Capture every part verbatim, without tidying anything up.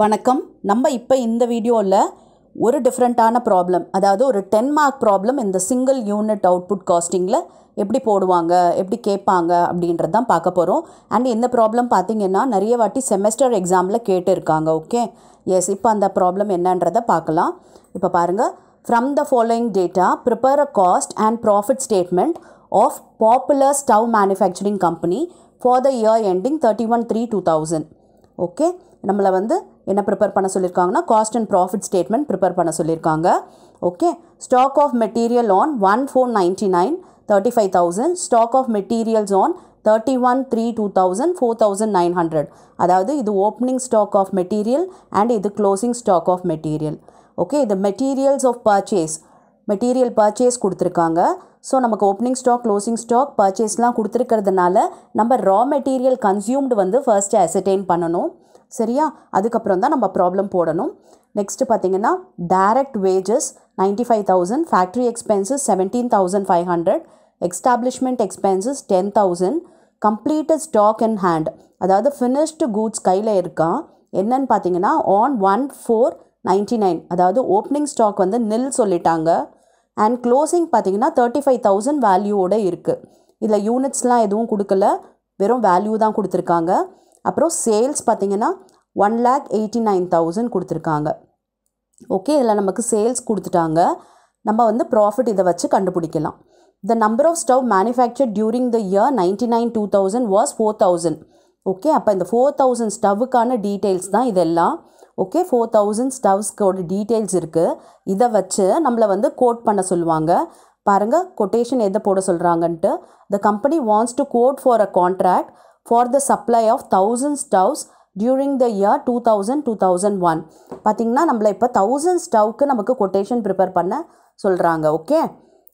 வணக்கம். நம்ம இப்போ இந்த வீடியோவில் ஒரு டிஃப்ரெண்ட்டான ப்ராப்ளம், அதாவது ஒரு டென் மார்க் ப்ராப்ளம் இந்த சிங்கிள் யூனிட் அவுட்புட் காஸ்டிங்கில் எப்படி போடுவாங்க, எப்படி கேட்பாங்க அப்படின்றது தான் பார்க்க போகிறோம். அண்ட் இந்த ப்ராப்ளம் பார்த்திங்கன்னா நிறைய வாட்டி செமஸ்டர் எக்ஸாமில் கேட்டிருக்காங்க. ஓகே, எஸ், இப்போ அந்த ப்ராப்ளம் என்னன்றதை பார்க்கலாம். இப்போ பாருங்கள், from the following data prepare a cost and profit statement of popular stove manufacturing company for the year ending thirty one three two thousand. Okay, நம்மளை வந்து என்ன ப்ரிப்பேர் பண்ண சொல்லியிருக்காங்கன்னா cost and profit statement prepare பண்ண சொல்லியிருக்காங்க. Okay, stock of material on one four ninety nine thirty five thousand, stock of materials on thirty one three two thousand four thousand nine hundred. அதாவது இது opening stock of material and இது closing stock of material. Okay, இது materials of purchase, material purchase கொடுத்துருக்காங்க. So நமக்கு opening stock, closing stock, பர்ச்சேஸ்லாம் கொடுத்துருக்கிறதுனால நம்ம raw material consumed வந்து ஃபர்ஸ்ட்டு அசர்டெயின் பண்ணணும், சரியா? அதுக்கப்புறம் தான் நம்ம ப்ராப்ளம் போடணும். நெக்ஸ்ட்டு பார்த்திங்கன்னா direct wages ninety five thousand, factory expenses seventeen thousand five hundred, establishment expenses ten thousand, completed stock in hand, அதாவது ஃபினிஷ்டு கூட்ஸ் கையில் இருக்கான். என்னன்னு பார்த்திங்கன்னா on one four ninety nine, அதாவது ஓப்பனிங் ஸ்டாக் வந்து நில் சொல்லிட்டாங்க. அண்ட் க்ளோசிங் பார்த்திங்கன்னா thirty five thousand வேல்யூவோடு இருக்குது. இதில் யூனிட்ஸ்லாம் எதுவும் கொடுக்கல, வெறும் வேல்யூ தான் கொடுத்துருக்காங்க. அப்புறம் சேல்ஸ் பார்த்திங்கன்னா one lakh eighty nine thousand கொடுத்துருக்காங்க. ஓகே, இதில் நமக்கு சேல்ஸ் கொடுத்துட்டாங்க. நம்ம வந்து ப்ராஃபிட் இதை வச்சு கண்டுபிடிக்கலாம். The number of stove manufacture during the year ninety nine two thousand was four thousand. Okay, அப்போ இந்த ஃபோர் தௌசண்ட் ஸ்டவ்வுக்கான டீட்டெயில்ஸ் தான் இதெல்லாம். ஓகே, ஃபோர் தௌசண்ட் ஸ்டவ்ஸ்கோட டீட்டெயில்ஸ் இருக்குது. இதை வச்சு நம்மளை வந்து கோட் பண்ண சொல்லுவாங்க. பாருங்கள், கொட்டேஷன் எதை போட சொல்கிறாங்கன்ட்டு. The company wants to quote for a contract for the supply of thousand stoves during the year two thousand two thousand one. பார்த்திங்கன்னா நம்மளை இப்போ தௌசண்ட் ஸ்டவ்க்கு நமக்கு கொட்டேஷன் ப்ரிப்பேர் பண்ண சொல்கிறாங்க. ஓகே,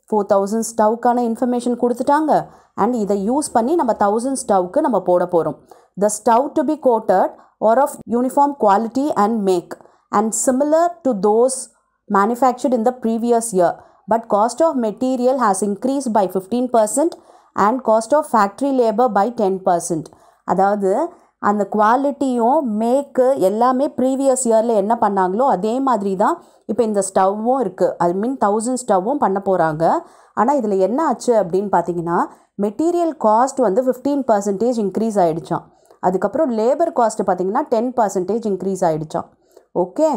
ஃபோர் தௌசண்ட் ஸ்டவ்க்கான இன்ஃபர்மேஷன் கொடுத்துட்டாங்க. அண்ட் இதை யூஸ் பண்ணி நம்ம தௌசண்ட் ஸ்டவ்க்கு நம்ம போட போகிறோம். The stove to be coated or of uniform quality and make and similar to those manufactured in the previous year, but cost of material has increased by fifteen percent and cost of factory labor by ten percent. அதாவது அந்த குவாலிட்டியும் மேக்கு எல்லாமே previous இயரில் என்ன பண்ணாங்களோ அதே மாதிரி தான் இப்போ இந்த ஸ்டவ்வும் இருக்குது. ஐ மீன் தௌசண்ட் ஸ்டவ்வும் பண்ண போகிறாங்க. ஆனால் இதில் என்ன ஆச்சு அப்படின்னு பார்த்தீங்கன்னா மெட்டீரியல் காஸ்ட் வந்து ஃபிஃப்டீன் பர்சன்டேஜ் இன்க்ரீஸ் ஆகிடுச்சான். அதுக்கப்புறம் லேபர் காஸ்ட்டு பார்த்திங்கன்னா டென் பர்சன்டேஜ் இன்க்ரீஸ் ஆகிடுச்சான். ஓகே,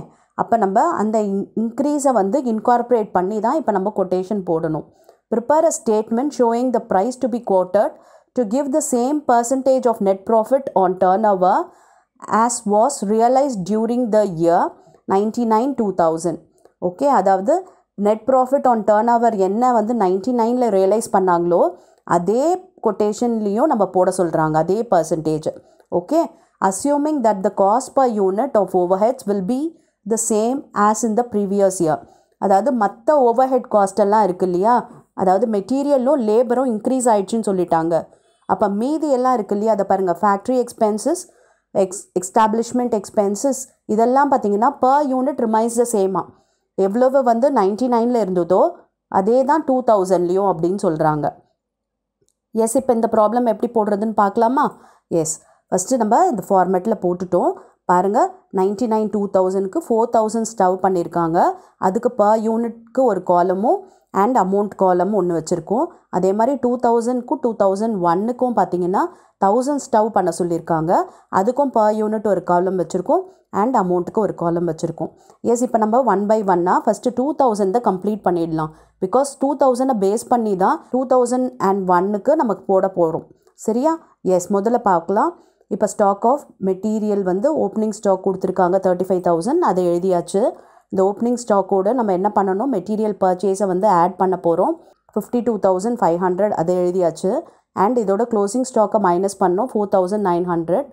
அப்போ நம்ம அந்த இன்க்ரீஸை வந்து இன்கார்பரேட் பண்ணி தான் இப்போ நம்ம கொட்டேஷன் போடணும். Prepare a statement showing the price to be quoted to give the same percentage of net profit on turnover as was realized during the year ninety nine two thousand. Okay, அதாவது net profit on turnover என்ன வந்து ninety nine-ல realize பண்ணாங்களோ அதே கொட்டேஷன்லேயும் நம்ம போட சொல்கிறாங்க, அதே percentage. Okay, assuming that the cost per unit of overheads will be the same as in the previous year. அதாவது மற்ற overhead cost எல்லாம் இருக்கு இல்லையா, அதாவது மெட்டீரியலும் லேபரும் இன்க்ரீஸ் ஆயிடுச்சுன்னு சொல்லிட்டாங்க. அப்போ மீதி எல்லாம் இருக்கு இல்லையா, அதை பாருங்கள், factory expenses, ex establishment expenses, இதெல்லாம் பார்த்தீங்கன்னா பர் யூனிட் ரிமைன்ஸ் த சேமாக. எவ்வளவு வந்து நைன்ட்டி நைனில் இருந்ததோ அதே தான் டூ தௌசண்ட்லேயும் அப்படின்னு சொல்கிறாங்க. எஸ், இப்போ இந்த ப்ராப்ளம் எப்படி போடுறதுன்னு பார்க்கலாமா? எஸ், ஃபஸ்ட்டு நம்ம இந்த ஃபார்மேட்டில் போட்டுட்டோம். பாருங்கள், நைன்ட்டி நைன் டூ தௌசண்ட்க்கு ஃபோர் தௌசண்ட் ஸ்டவ் பண்ணியிருக்காங்க. அதுக்கு பர் யூனிட்க்கு ஒரு காலமும் அண்ட் அமௌண்ட் காலம் ஒன்று வச்சுருக்கோம். அதே மாதிரி டூ தௌசண்ட்க்கும் டூ தௌசண்ட் ஒன்னுக்கும் பார்த்தீங்கன்னா தௌசண்ட் ஸ்டவ் பண்ண சொல்லியிருக்காங்க. அதுக்கும் பர் யூனிட் ஒரு காலம் வச்சுருக்கோம் அண்ட் அமௌண்ட்டுக்கு ஒரு காலம் வச்சுருக்கோம். எஸ், இப்போ நம்ம ஒன் பை ஒன்னாக ஃபஸ்ட்டு டூ தௌசண்டை கம்ப்ளீட் பண்ணிடலாம். பிகாஸ் டூ தௌசண்டை பேஸ் பண்ணி தான் டூ தௌசண்ட் அண்ட் ஒன்னுக்கு நமக்கு போட போகிறோம், சரியா? எஸ், முதல்ல பார்க்கலாம். இப்போ ஸ்டாக் ஆஃப் மெட்டீரியல் வந்து ஓப்பனிங் ஸ்டாக் கொடுத்துருக்காங்க தேர்ட்டி ஃபைவ் தௌசண்ட், அதை எழுதியாச்சு. இந்த ஓப்பனிங் ஸ்டாக்கோடு நம்ம என்ன பண்ணணும், மெட்டீரியல் பர்ச்சேஸை வந்து ஆட் பண்ண போகிறோம். Fifty two thousand five hundred அதை எழுதியாச்சு. அண்ட் இதோட க்ளோசிங் ஸ்டாக்கை மைனஸ் பண்ணோம், four thousand nine hundred.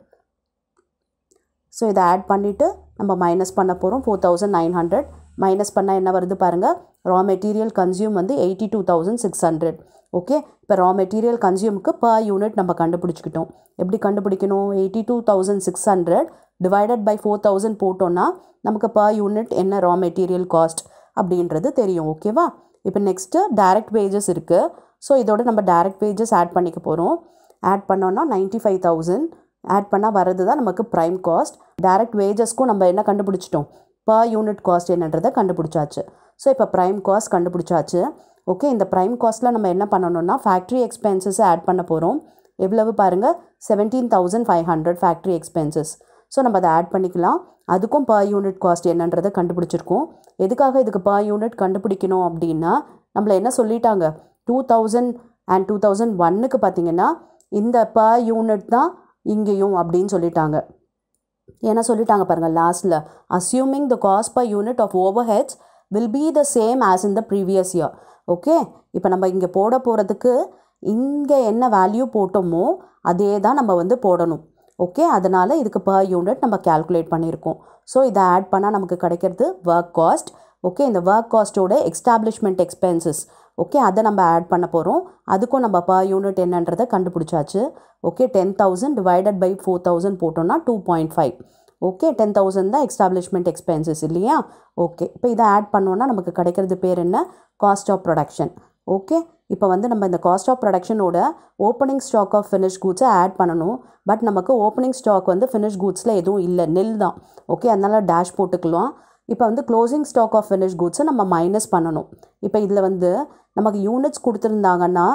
So இதை ஆட் பண்ணிவிட்டு நம்ம மைனஸ் பண்ண போகிறோம், four thousand nine hundred minus பண்ணால் என்ன வருது பாருங்கள், ரா மெட்டீரியல் கன்சியூம் வந்து eighty two thousand six hundred. Okay, இப்போ ரா மெட்டீரியல் கன்சியூமுக்கு பர் யூனிட் நம்ம கண்டுபிடிச்சிக்கிட்டோம். எப்படி கண்டுபிடிக்கணும், eighty two thousand six hundred divided by four thousand போட்டோன்னா நமக்கு பர் யூனிட் என்ன ரா மெட்டீரியல் காஸ்ட் அப்படின்றது தெரியும். ஓகேவா, இப்போ நெக்ஸ்ட்டு டைரக்ட் வேஜஸ் இருக்குது. ஸோ இதோட நம்ம டைரக்ட் வேஜஸ் ஆட் பண்ணிக்க போகிறோம். ஆட் பண்ணோன்னா நைன்ட்டி ஃபைவ் தௌசண்ட் ஆட் பண்ணா வரது தான் நமக்கு prime cost. Direct wages க்கு நம்ம என்ன கண்டுபிடிச்சிட்டோம்? Per unit cost என்னன்றதை கண்டுபிடிச்சாச்சு. So இப்போ prime cost கண்டுபிடிச்சாச்சு. Okay, இந்த prime costல நம்ம என்ன பண்ணனும்னா factory expenses add பண்ண போறோம். எவ்வளவு பாருங்க seventeen thousand five hundred factory expenses. So நம்ம அதை add பண்ணிக்கலாம். அதுக்கும் per unit cost என்னன்றதை கண்டுபிடிச்சிருக்கோம். எதுக்காக இதுக்கு per unit கண்டுபிடிக்கணும் அப்படினா நம்மள என்ன சொல்லிட்டாங்க? two thousand and two thousand one க்கு பாத்தீங்கன்னா இந்த per unit தான் இங்கேயும் அப்படினு சொல்லிட்டாங்க. என்ன சொல்லிட்டாங்க பாருங்க lastல assuming the cost per unit of overheads will be the same as in the previous year. Okay, இப்போ நம்ம இங்க போட போறதுக்கு இங்க என்ன வேல்யூ போட்டோமோ அதே தான் நம்ம வந்து போடணும். Okay, அதனால இதுக்கு per unit நம்ம கால்குலேட் பண்ணிருக்கோம். So இத ஆட் பண்ணா நமக்கு கிடைக்கிறது work cost. Okay, இந்த work cost ஓட establishment expenses. Okay, அதை நம்ம ஆட் பண்ண போறோம். அதுக்கும் நம்ம per unit என்னன்றதை கண்டுபிடிச்சாச்சு. Okay, ten thousand divided by four thousand போட்டோம்னா two point five. Okay, ten thousand தான் establishment expenses இல்லையா? Okay, இப்போ இத ஆட் பண்ணோம்னா நமக்கு கிடைக்கிறது பேர் என்ன? Cost of production. Okay, இப்போ வந்து நம்ம இந்த cost of production ஓட opening stock of finished goods add பண்ணனும். பட் நமக்கு opening stock வந்து finished goodsல எதுவும் இல்ல, nil தான். Okay, அதனால dash போட்டுக்கலாம். இப்போ வந்து closing stock of finished goods நம்ம மைனஸ் பண்ணனும். இப்போ இதுல வந்து நமக்கு units கொடுத்திருந்தாங்கன்னா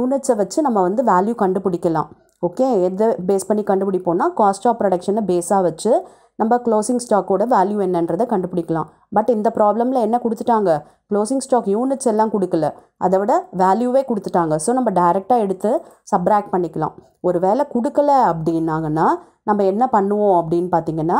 units வச்சு நம்ம வந்து value கண்டுபிடிக்கலாம். Okay, எதை பேஸ் பண்ணி கண்டுபிடிப்போம்னா cost of production பேஸா வச்சு நம்ம closing stock ஓட value என்னன்றதை கண்டுபிடிக்கலாம். பட் இந்த ப்ராப்ளம்ல என்ன கொடுத்துட்டாங்க? Closing stock units எல்லாம் கொடுக்கல. அதவிட வேல்யூவே கொடுத்துட்டாங்க. சோ நம்ம டைரக்ட்டா எடுத்து சப்ட்ராக்ட் பண்ணிக்கலாம். ஒருவேளை கொடுக்கல அப்படினாங்கன்னா நம்ம என்ன பண்ணுவோம் அப்படினு பாத்தீங்கன்னா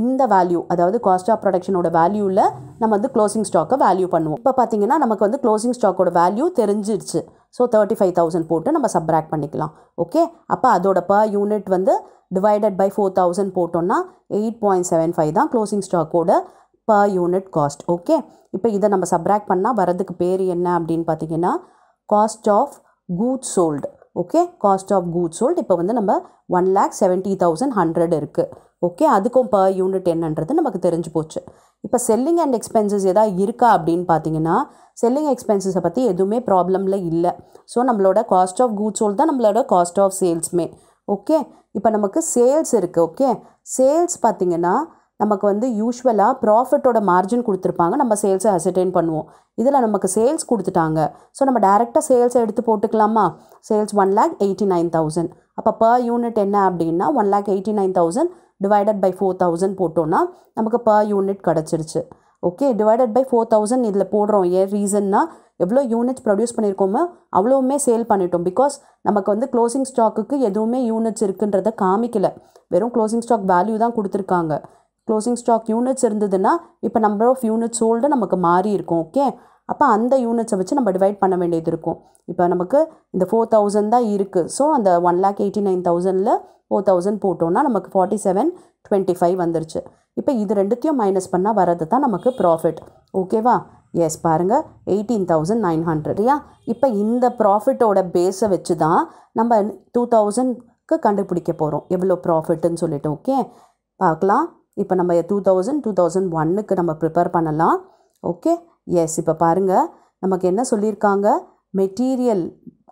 இந்த வேல்யூ அதாவது cost of production ஓட வேல்யூல நம்ம வந்து closing stock வேல்யூ பண்ணுவோம். இப்ப பாத்தீங்கன்னா நமக்கு வந்து closing stock ஓட வேல்யூ தெரிஞ்சிருச்சு. So thirty-five thousand போட்டு நம்ம சப்ட்ராக்ட் பண்ணிக்கலாம். ஓகே, அப்ப அதோட per unit வந்து divided by four thousand போட்டோம்னா eight point seven five தான் closing stock ஓட per unit cost. Okay, இப்போ இத நம்ம சப்ட்ராக்ட் பண்ணா வரதுக்கு பேர் என்ன அப்படினு பாத்தீங்கன்னா cost of goods sold. Okay, cost of goods sold இப்போ வந்து நம்ம one lakh seventy thousand one hundred இருக்கு. Okay, அதுக்கும் per unit என்னன்றது நமக்கு தெரிஞ்சு போச்சு. இப்போ selling and expenses ஏதா இருக்கா அப்படினு பாத்தீங்கன்னா selling expenses பத்தி எதுமே ப்ராப்ளம்ல இல்ல. சோ நம்மளோட cost of goods sold தான் நம்மளோட cost of sales May. Okay, இப்போ நமக்கு sales இருக்கு. Okay, sales பாத்தீங்கன்னா நமக்கு வந்து யூசுவலா profit ஓட margin கொடுத்திருப்பாங்க. நம்ம sales ஐ ascertain பண்ணுவோம். இதல நமக்கு sales கொடுத்துட்டாங்க. சோ நம்ம டைரக்ட்டா sales ஐ எடுத்து போட்டுக்கலாமா? Sales one lakh eighty-nine thousand. அப்ப per unit என்ன அப்படினா one lakh eighty-nine thousand divided by four thousand போட்டோம்னா நமக்கு per unit கிடைச்சிருச்சு. Okay, divided by four thousand இதல போடுறோம். ஏ ரீசன்னா எவ்ளோ யூனிட்ஸ் ப்ரொடியூஸ் பண்ணிருக்கோமோ அவ்ளோமே சேல் பண்ணிட்டோம். because நமக்கு வந்து closing stock க்கு எதுவுமே யூனிட்ஸ் இருக்குன்றதை காமிக்கல. வெறும் closing stock value தான் கொடுத்திருக்காங்க. Closing stock units இருந்ததுன்னா இப்போ number of units sold நமக்கு மாறி இருக்கும். ஓகே, அப்ப அந்த யூனிட்ஸ் வச்சு நம்ம டிவைட் பண்ண வேண்டியது இருக்கும். இப்போ நமக்கு இந்த four thousand தான் இருக்கு. சோ அந்த one lakh eighty-nine thousand ல four thousand போட்டோம்னா நமக்கு forty-seven twenty-five வந்திருச்சு. இப்போ இது ரெண்டுத்தையும் மைனஸ் பண்ணா வரது தான் நமக்கு profit. ஓகேவா? Yes, பாருங்க eighteen thousand nine hundred யா. இப்போ இந்த profit ஓட பேஸ் வச்சு தான் நம்ம two thousand க்கு கண்டுபிடிக்க போறோம் எவ்வளவு profit ன்னு சொல்லிட்டு. ஓகே, பார்க்கலாம். இப்போ நம்ம two thousand two thousand one க்கு நம்ம prepare பண்ணலாம். ஓகே, yes, இப்போ பாருங்க நமக்கு என்ன சொல்லிருக்காங்க? Material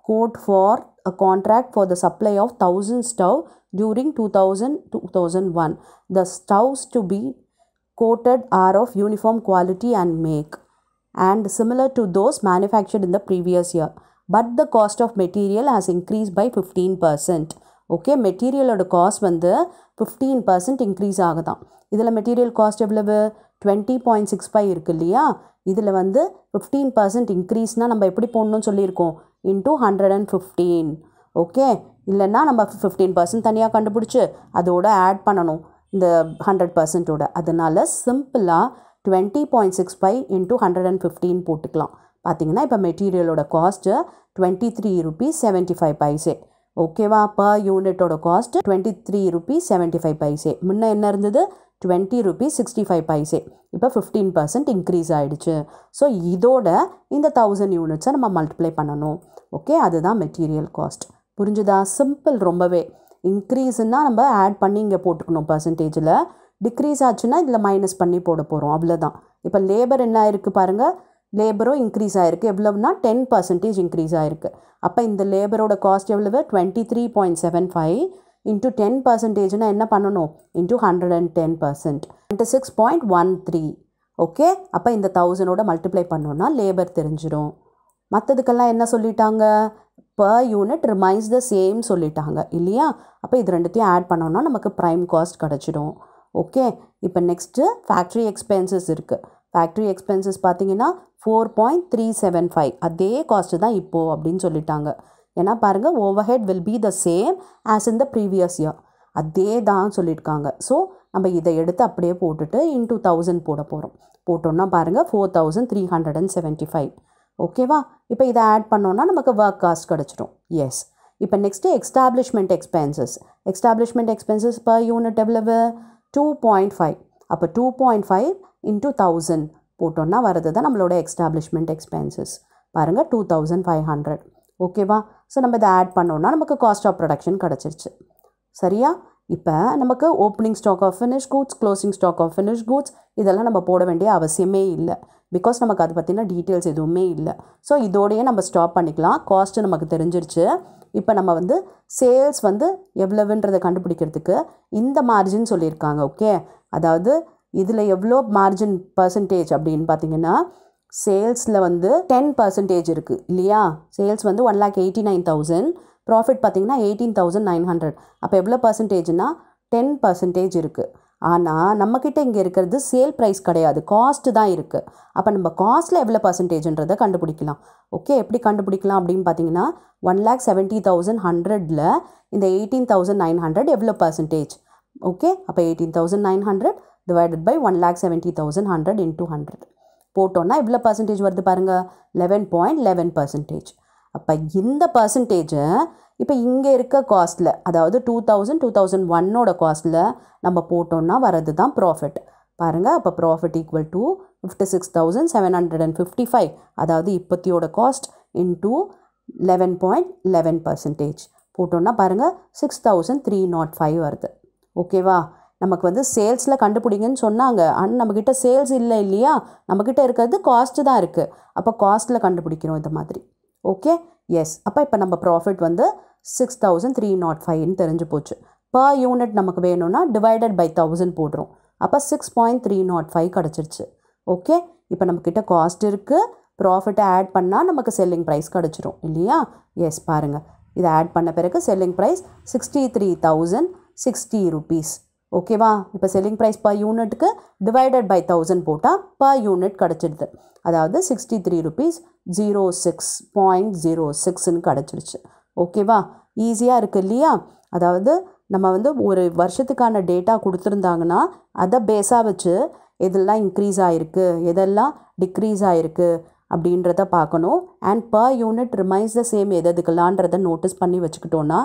quote for a contract for the supply of one thousand stove during two thousand to two thousand one. The stoves to be quoted are of uniform quality and make and similar to those manufactured in the previous year. But the cost of material has increased by fifteen percent. Okay, material ஓட cost வந்து fifteen percent increase ஆகுதாம். இதல material cost எவ்வளவு? twenty point six five இருக்கு இல்லையா? இதல வந்து fifteen percent increaseனா நம்ம எப்படி போடணும்னு சொல்லிருக்கோம்? into one hundred fifteen. Okay, இல்லனா நம்ம fifteen percent தனியா கண்டுபிடிச்சு அதோட ஆட் பண்ணனும் இந்த one hundred percent ஓட. அதனால சிம்பிளா twenty point six five into one hundred fifteen போட்டுக்கலாம். பாத்தீங்கன்னா இப்ப material ஓட cost twenty-three rupees seventy-five paise. Okay va, per unit oda cost twenty-three rupees seventy-five paise. முன்ன என்ன இருந்தது? twenty rupees sixty-five paise. இப்போ fifteen percent increase ஆயிடுச்சு. So இதோட இந்த one thousand units நம்ம மல்டிப்ளை பண்ணனும். ஓகே, அதுதான் material cost. புரிஞ்சுதா? சிம்பிள் ரொம்பவே. இன்கிரீஸ்னா நம்ம ஆட் பண்ணி இங்க போட்டுக்கணும் percentageல. டிக்ரீஸ் ஆச்சுனா இதல மைனஸ் பண்ணி போட போறோம். அவ்வளவுதான். இப்போ லேபர் என்ன இருக்கு பாருங்க? லேபரோ இன்கிரீஸ் ஆயிருக்கு. எவ்வளவுனா ten percent இன்கிரீஸ் ஆயிருக்கு. அப்ப இந்த லேபரோட காஸ்ட் எவ்வளவு? twenty-three point seven five. into ten percentage na enna pannanum into one hundred ten percent into six point one three. Okay, appa inda one thousand oda multiply pannona labor therinjirum. மத்ததுக்கெல்லாம் என்ன சொல்லிட்டாங்க, per unit remains the same சொல்லிட்டாங்க இல்லையா. அப்ப இது ரெண்டுத்தையும் add பண்ணோம்னா நமக்கு prime cost கிடைச்சிடும். ஓகே, இப்போ நெக்ஸ்ட் factory expenses இருக்கு. factory expenses பாத்தீங்கன்னா four point three seven five அதே cost தான் இப்போ அப்படினு சொல்லிட்டாங்க. ஏன்னா பாருங்க overhead will be the same as in the previous year. அதே தான் சொல்லிருக்காங்க. சோ நம்ம இத எடுத்து அப்படியே போட்டுட்டு into one thousand போட போறோம். போட்டோம்னா பாருங்க four thousand three hundred seventy-five. Okay va, ipo idha add pannona namakku work cost kadichirum. Yes, ipo next establishment expenses. Establishment expenses per unit evlavu two point five. appo two point five into one thousand potona varudha nammaloda establishment expenses paranga two thousand five hundred. Okay va, so namm idha add pannona namakku cost of production kadichiruchu seriya. ipo namakku opening stock of finished goods, closing stock of finished goods idella namm poda vendiya avasiyame illa. Because we have details. So, this is stop the cost. Now, we have the sales. We have the margin. Okay? That is, the margin percentage. Sales ten percent. Sales one lakh eighty-nine thousand. Profit eighteen thousand nine hundred. So, percentage ten percent. ஆனா நம்ம கிட்ட இங்க இருக்குது sale price கிடையாது, cost தான் இருக்கு. அப்ப நம்ம காஸ்ட்ல எவ்வளவு परसेंटेजன்றதை கண்டுபிடிக்கலாம். ஓகே, எப்படி கண்டுபிடிக்கலாம் அப்படினு பாத்தீங்கன்னா one lakh seventy thousand one hundred ல இந்த eighteen thousand nine hundred எவ்வளவு परसेंटेज? ஓகே, அப்ப eighteen thousand nine hundred divided by one lakh seventy thousand one hundred into one hundred போட்டோம்னா எவ்வளவு परसेंटेज வருது பாருங்க, eleven point one one percent. அப்ப இந்த परसेंटेज இப்போ இங்க இருக்க காஸ்ட்ல, அதாவது two thousand two thousand one ஓட காஸ்ட்ல நம்ம போட்டோம்னா வரது தான் profit. பாருங்க, அப்ப profit equal to fifty-six thousand seven hundred fifty-five, அதாவது இப்பத்தியோட cost into eleven point one one percent போட்டோம்னா பாருங்க six thousand three hundred five வருது. ஓகேவா, நமக்கு வந்து சேல்ஸ்ல கண்டுபிடிங்கன்னு சொன்னாங்க. ஆனா நம்மகிட்ட சேல்ஸ் இல்ல இல்லையா, நம்மகிட்ட இருக்குது காஸ்ட் தான் இருக்கு. அப்ப காஸ்ட்ல கண்டுபிடிக்கிறோம் இந்த மாதிரி. ஓகே, எஸ், அப்ப இப்ப நம்ம profit வந்து six thousand three hundred five ன்னு தெரிஞ்சு போச்சு. per unit நமக்கு வேணும்னா divided by one thousand போடுறோம். அப்ப six point three zero five கிடைச்சிருச்சு. ஓகே, இப்போ நமக்கிட்ட காஸ்ட் இருக்கு, profit ஆட் பண்ணா நமக்கு selling price கிடைச்சிரும் இல்லையா. எஸ், பாருங்க இத ஆட் பண்ண பிறகு selling price sixty-three thousand sixty rupees. ஓகேவா, இப்போ selling price per unit க்கு divided by one thousand போட்டா per unit கிடைச்சிடுது. அதாவது sixty-three rupees zero six point zero six ன்னு கிடைச்சிருச்சு. ஓகேவா, ஈஸியா இருக்கு இல்லையா. அதாவது நம்ம வந்து ஒரு வருஷத்துக்கான டேட்டா கொடுத்திருந்தாங்கன்னா அத பேஸா வச்சு எதெல்லாம் இன்கிரீஸ் ஆயிருக்கு எதெல்லாம் டிக்ரீஸ் ஆயிருக்கு அப்படின்றத பார்க்கணும். and per unit remains the same எதெதுக்குலாம்ன்றத நோட்டீஸ் பண்ணி வச்சுக்கிட்டோம்னா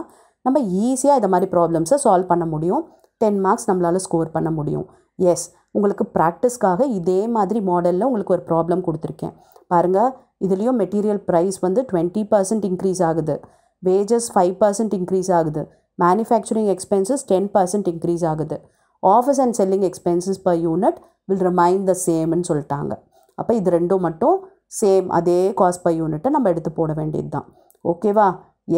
நம்ம ஈஸியா இந்த மாதிரி ப்ராப்ளம்ஸை சால்வ் பண்ண முடியும். ten marks நம்மளால ஸ்கோர் பண்ண முடியும். எஸ், உங்களுக்கு பிராக்டிஸ்காக இதே மாதிரி மாடல்ல உங்களுக்கு ஒரு problem கொடுத்திருக்கேன். பாருங்க, இதுலயும் material price வந்து twenty percent increase ஆகுது, wages five percent increase ஆகுது, manufacturing expenses ten percent increase ஆகுது, office and selling expenses per unit will remain the same ன்னு சொல்லிட்டாங்க. அப்ப இது ரெண்டும் மட்டும் சேம் அதே cost per unit நம்ம எடுத்து போட வேண்டியதுதான். ஓகேவா,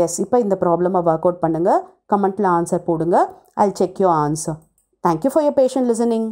எஸ், இப்போ இந்த problem-ஐ work out பண்ணுங்க, comment-ல answer போடுங்க. I'll check your answer. Thank you for your patient listening.